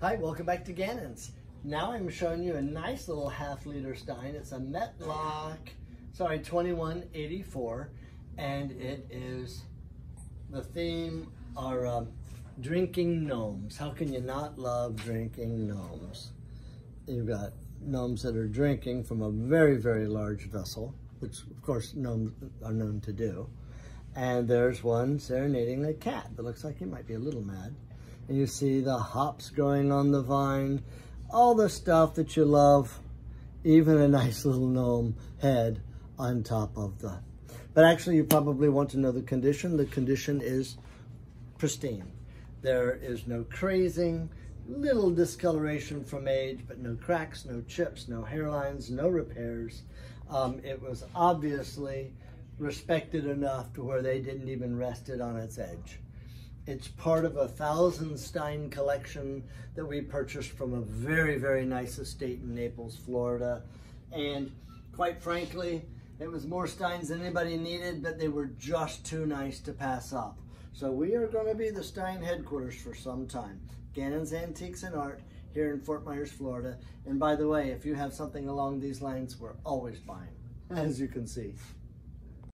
Hi, welcome back to Gannon's. Now I'm showing you a nice little half-liter stein. It's a Mettlach, 2184, and it is the theme are drinking gnomes. How can you not love drinking gnomes? You've got gnomes that are drinking from a very, very large vessel, which of course gnomes are known to do. And there's one serenading a cat that looks like he might be a little mad. And you see the hops growing on the vine, all the stuff that you love, even a nice little gnome head on top of the. But actually you probably want to know the condition. The condition is pristine. There is no crazing, little discoloration from age, but no cracks, no chips, no hairlines, no repairs. It was obviously respected enough to where they didn't even rest it on its edge. It's part of a 1,000 stein collection that we purchased from a very, very nice estate in Naples, Florida. And quite frankly, it was more steins than anybody needed, but they were just too nice to pass up. So we are going to be the stein headquarters for some time. Gannon's Antiques and Art here in Fort Myers, Florida. And by the way, if you have something along these lines, we're always buying, as you can see.